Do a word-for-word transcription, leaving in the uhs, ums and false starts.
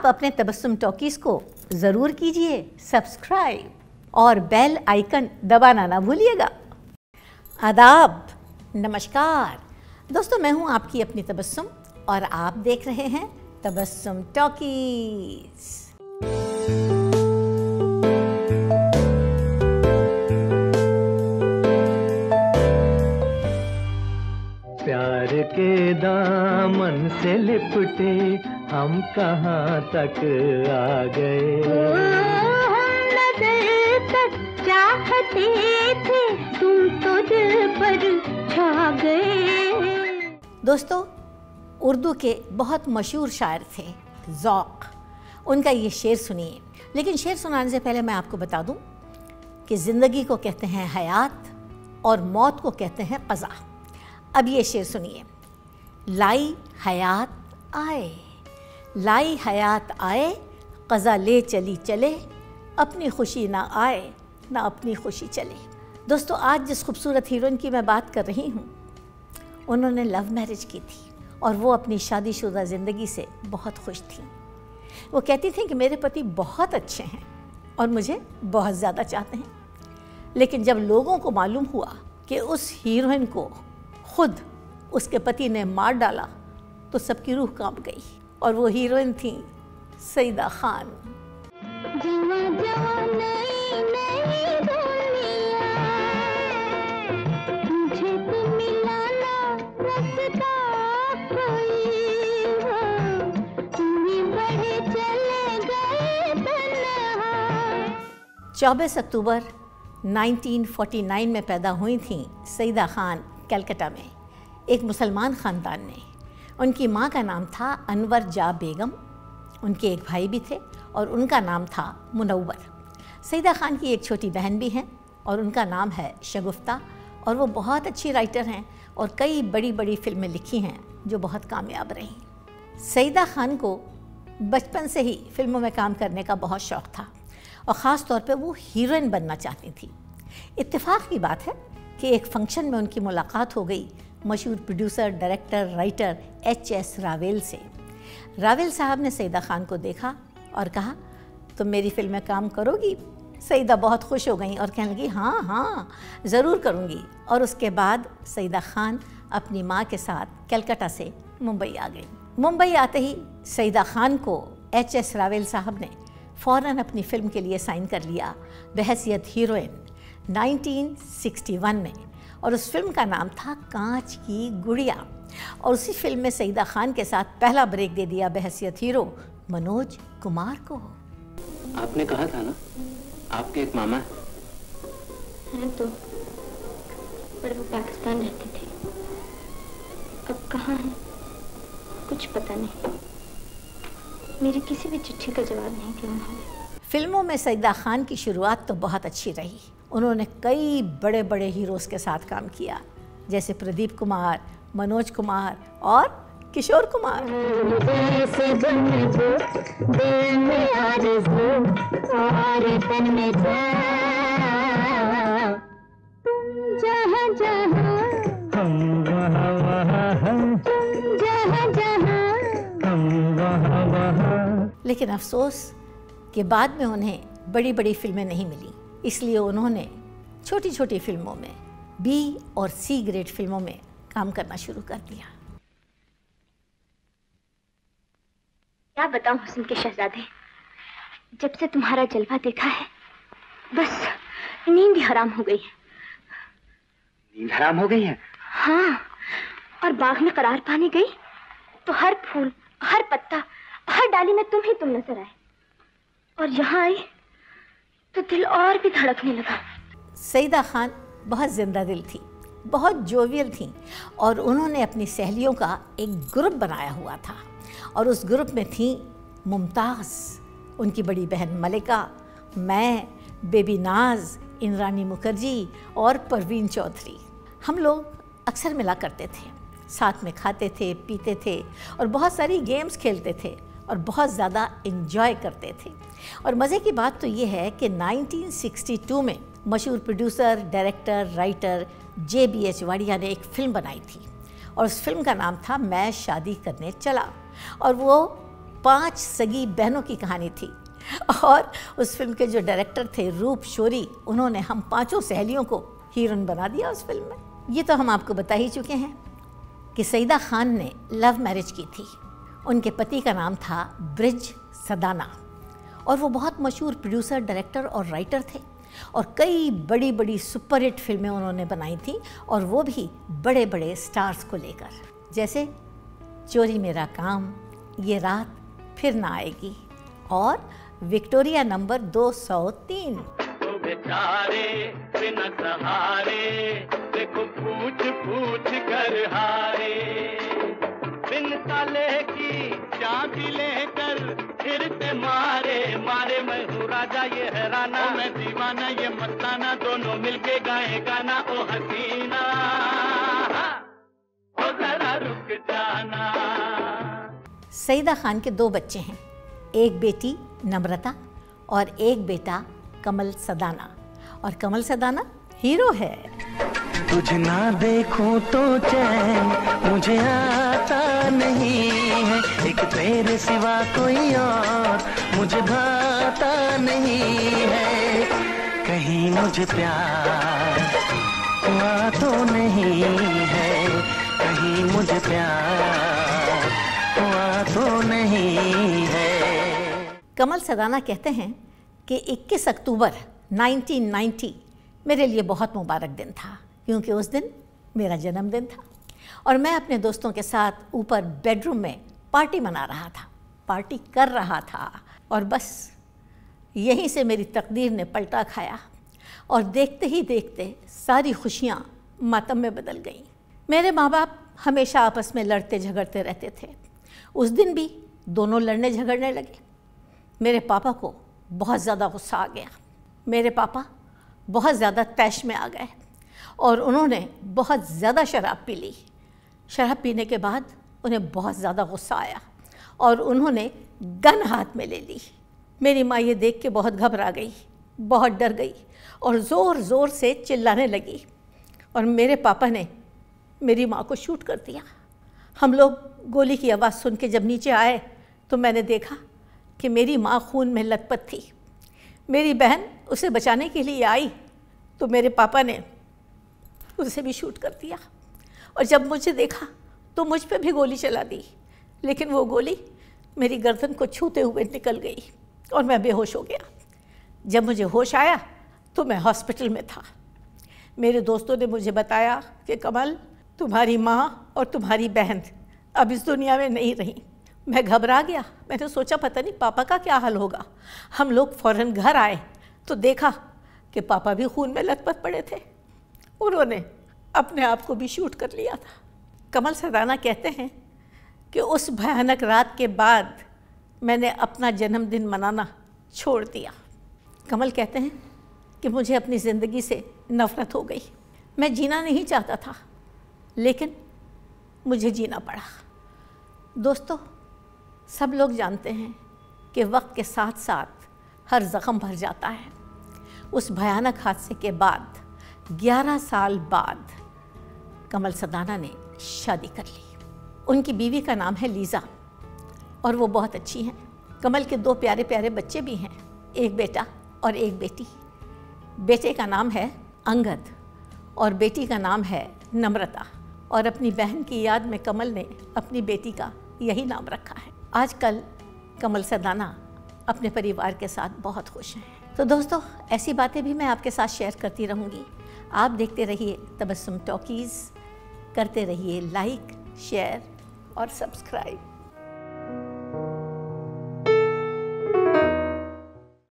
आप अपने तबस्सुम टॉकीज़ को ज़रूर कीजिए सब्सक्राइब और बेल आइकन दबाना ना भूलिएगा। आदाब, नमस्कार दोस्तों, मैं हूं आपकी अपनी तबस्सुम और आप देख रहे हैं तबस्सुम टॉकीज़। प्यार के दामन से लिपटे हम कहाँ तक आ गए, नजर तक चाहते थे तुम तो दिल पर छा गए। दोस्तों, उर्दू के बहुत मशहूर शायर थे ज़ौक़, उनका ये शेर सुनिए। लेकिन शेर सुनाने से पहले मैं आपको बता दूं कि ज़िंदगी को कहते हैं हयात और मौत को कहते हैं क़ज़ा। अब ये शेर सुनिए। लाई हयात आए, लाई हयात आए, क़ज़ा ले चली चले, अपनी खुशी ना आए ना अपनी खुशी चले। दोस्तों, आज जिस खूबसूरत हीरोइन की मैं बात कर रही हूँ, उन्होंने लव मैरिज की थी और वो अपनी शादीशुदा ज़िंदगी से बहुत खुश थी। वो कहती थी कि मेरे पति बहुत अच्छे हैं और मुझे बहुत ज़्यादा चाहते हैं। लेकिन जब लोगों को मालूम हुआ कि उस हीरोइन को खुद उसके पति ने मार डाला तो सबकी रूह कांप गई। और वो हीरोइन थी सईदा खान। जवा जवा नई नई दुनिया मुझे तुम मिलाना रसता कोई हो, तुम्हें बढ़े चले गए तन्हा। चौबीस अक्टूबर उन्नीस सौ उनचास में पैदा हुई थी सईदा खान कलकत्ता में, एक मुसलमान ख़ानदान में। उनकी माँ का नाम था अनवर जा बेगम, उनके एक भाई भी थे और उनका नाम था मुनव्वर। सईदा खान की एक छोटी बहन भी हैं और उनका नाम है शगुफ्ता, और वो बहुत अच्छी राइटर हैं और कई बड़ी बड़ी फिल्में लिखी हैं जो बहुत कामयाब रहीं। सईदा खान को बचपन से ही फिल्मों में काम करने का बहुत शौक़ था और ख़ास तौर पे वो हीरोइन बनना चाहती थी। इत्तेफाक की बात है कि एक फंक्शन में उनकी मुलाकात हो गई मशहूर producer, director, writer H S Rawail से। रावेल साहब ने सईदा खान को देखा और कहा, तुम मेरी फिल्म में काम करोगी? सईदा बहुत खुश हो गई और कहने लगी, हाँ हाँ ज़रूर करूँगी। और उसके बाद सईदा खान अपनी माँ के साथ कलकत्ता से मुंबई आ गई। मुंबई आते ही सईदा खान को एच एस रावेल साहब ने फ़ौरन अपनी फ़िल्म के लिए साइन कर लिया बहैसियत हीरोइन उन्नीस सौ इकसठ में, और उस फिल्म का नाम था कांच की गुड़िया। और उसी फिल्म में सईदा खान के साथ पहला ब्रेक दे दिया बहैसियत हीरो मनोज कुमार को। आपने कहा था ना आपके एक मामा है, हैं तो, पर वो पाकिस्तान रहते थे, अब कहाँ हैं कुछ पता नहीं। मेरी किसी भी चिट्ठी का जवाब नहीं दिया उन्होंने। फिल्मों में सईदा खान की शुरुआत तो बहुत अच्छी रही। उन्होंने कई बड़े बड़े हीरोज़ के साथ काम किया, जैसे प्रदीप कुमार, मनोज कुमार और किशोर कुमार। लेकिन अफसोस कि बाद में उन्हें बड़ी बड़ी फिल्में नहीं मिली, इसलिए उन्होंने छोटी छोटी फिल्मों में, बी और सी ग्रेड फिल्मों में काम करना शुरू कर दिया। क्या बताऊं हुस्न के शहजादे, जब से तुम्हारा जलवा देखा है बस नींद हराम हो गई है। नींद हराम हो गई है? हाँ, और बाग में करार पाने गई तो हर फूल, हर पत्ता, हर डाली में तुम ही तुम नजर आए, और यहाँ आई तो दिल और भी धड़कने लगा। सईदा खान बहुत जिंदा दिल थी, बहुत जोवियल थी, और उन्होंने अपनी सहेलियों का एक ग्रुप बनाया हुआ था। और उस ग्रुप में थी मुमताज़, उनकी बड़ी बहन मलिका, मैं, बेबी नाज, इंद्रानी मुखर्जी और परवीन चौधरी। हम लोग अक्सर मिला करते थे, साथ में खाते थे, पीते थे और बहुत सारी गेम्स खेलते थे और बहुत ज़्यादा इन्जॉय करते थे। और मज़े की बात तो ये है कि उन्नीस सौ बासठ में मशहूर producer, director, writer J B H Wadia ने एक फ़िल्म बनाई थी और उस फिल्म का नाम था मैं शादी करने चला, और वो पांच सगी बहनों की कहानी थी और उस फिल्म के जो डायरेक्टर थे रूप शोरी, उन्होंने हम पांचों सहेलियों को हीरोइन बना दिया उस फिल्म में। ये तो हम आपको बता ही चुके हैं कि सईदा खान ने लव मैरिज की थी। उनके पति का नाम था ब्रिज सदाना और वो बहुत मशहूर प्रोड्यूसर, डायरेक्टर और राइटर थे और कई बड़ी बड़ी सुपरहिट फिल्में उन्होंने बनाई थी और वो भी बड़े बड़े स्टार्स को लेकर, जैसे चोरी मेरा काम, ये रात फिर ना आएगी और विक्टोरिया नंबर दो सौ तीन। तो बेचारे बिना सहारे, देखो पूछ पूछ कर हारे, बिन ताले की चाबी लेकर फिर से मारे मारे। मैं हूँ राजा ये है राना, मैं दीवाना ये मस्ताना, दोनों मिलके गाए गाना ओ हसीना ओ जरा रुक जाना। सईदा खान के दो बच्चे हैं, एक बेटी नम्रता और एक बेटा कमल सदाना, और कमल सदाना हीरो है। तुझे ना देखूं तो चैन मुझे आता नहीं है, एक तेरे सिवा कोई और मुझे भाता नहीं है, कहीं मुझे प्यार हुआ तो नहीं है, कहीं मुझे प्यार हुआ तो नहीं है। कमल सदाना कहते हैं कि इक्कीस अक्टूबर उन्नीस सौ नब्बे मेरे लिए बहुत मुबारक दिन था क्योंकि उस दिन मेरा जन्मदिन था और मैं अपने दोस्तों के साथ ऊपर बेडरूम में पार्टी मना रहा था, पार्टी कर रहा था और बस यहीं से मेरी तकदीर ने पलटा खाया और देखते ही देखते सारी खुशियाँ मातम में बदल गईं। मेरे माँ बाप हमेशा आपस में लड़ते झगड़ते रहते थे, उस दिन भी दोनों लड़ने झगड़ने लगे। मेरे पापा को बहुत ज़्यादा गुस्सा आ गया, मेरे पापा बहुत ज़्यादा तैश में आ गए और उन्होंने बहुत ज़्यादा शराब पी ली। शराब पीने के बाद उन्हें बहुत ज़्यादा गुस्सा आया और उन्होंने गन हाथ में ले ली। मेरी माँ ये देख के बहुत घबरा गई, बहुत डर गई और ज़ोर ज़ोर से चिल्लाने लगी और मेरे पापा ने मेरी माँ को शूट कर दिया। हम लोग गोली की आवाज़ सुन के जब नीचे आए तो मैंने देखा कि मेरी माँ खून में लथपथ थी। मेरी बहन उसे बचाने के लिए आई तो मेरे पापा ने उसे भी शूट कर दिया और जब मुझे देखा तो मुझ पर भी गोली चला दी, लेकिन वो गोली मेरी गर्दन को छूते हुए निकल गई और मैं बेहोश हो गया। जब मुझे होश आया तो मैं हॉस्पिटल में था। मेरे दोस्तों ने मुझे बताया कि कमल, तुम्हारी माँ और तुम्हारी बहन अब इस दुनिया में नहीं रही। मैं घबरा गया, मैंने सोचा पता नहीं पापा का क्या हाल होगा। हम लोग फ़ौरन घर आए तो देखा कि पापा भी खून में लथपथ पड़े थे, उन्होंने अपने आप को भी शूट कर लिया था। कमल सदाना कहते हैं कि उस भयानक रात के बाद मैंने अपना जन्मदिन मनाना छोड़ दिया। कमल कहते हैं कि मुझे अपनी ज़िंदगी से नफ़रत हो गई, मैं जीना नहीं चाहता था लेकिन मुझे जीना पड़ा। दोस्तों, सब लोग जानते हैं कि वक्त के साथ साथ हर ज़ख्म भर जाता है। उस भयानक हादसे के बाद ग्यारह साल बाद कमल सदाना ने शादी कर ली। उनकी बीवी का नाम है लीज़ा और वो बहुत अच्छी हैं। कमल के दो प्यारे प्यारे बच्चे भी हैं, एक बेटा और एक बेटी। बेटे का नाम है अंगद और बेटी का नाम है नम्रता और अपनी बहन की याद में कमल ने अपनी बेटी का यही नाम रखा है। आजकल कमल सदाना अपने परिवार के साथ बहुत खुश हैं। तो दोस्तों, ऐसी बातें भी मैं आपके साथ शेयर करती रहूँगी। आप देखते रहिए तबस्सुम टॉकीज़, करते रहिए लाइक, शेयर और सब्सक्राइब।